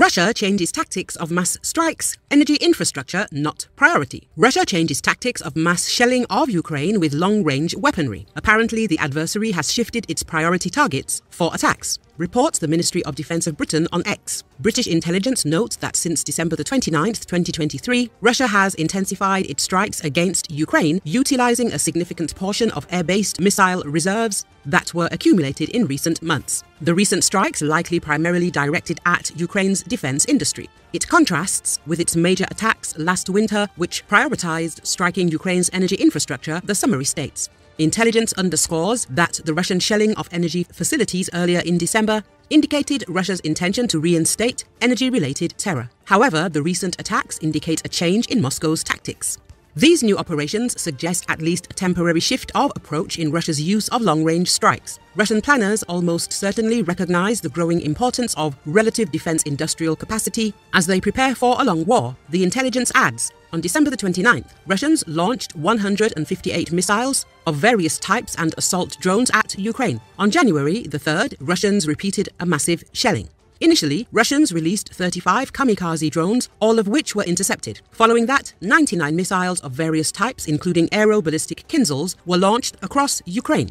Russia changed its tactics of mass strikes, energy infrastructure not priority. Russia changed its tactics of mass shelling of Ukraine with long-range weaponry. Apparently, the adversary has shifted its priority targets for attacks, reports the Ministry of Defense of Britain on X. British intelligence notes that since December the 29th, 2023, Russia has intensified its strikes against Ukraine, utilizing a significant portion of air-based missile reserves that were accumulated in recent months. The recent strikes likely primarily directed at Ukraine's defense industry. It contrasts with its major attacks last winter, which prioritized striking Ukraine's energy infrastructure, the summary states. Intelligence underscores that the Russian shelling of energy facilities earlier in December indicated Russia's intention to reinstate energy-related terror. However, the recent attacks indicate a change in Moscow's tactics. These new operations suggest at least a temporary shift of approach in Russia's use of long-range strikes. Russian planners almost certainly recognize the growing importance of relative defense industrial capacity as they prepare for a long war, the intelligence adds. On December the 29th, Russians launched 158 missiles of various types and assault drones at Ukraine. On January the 3rd, Russians repeated a massive shelling. Initially, Russians released 35 kamikaze drones, all of which were intercepted. Following that, 99 missiles of various types, including aero-ballistic Kinzhals, were launched across Ukraine.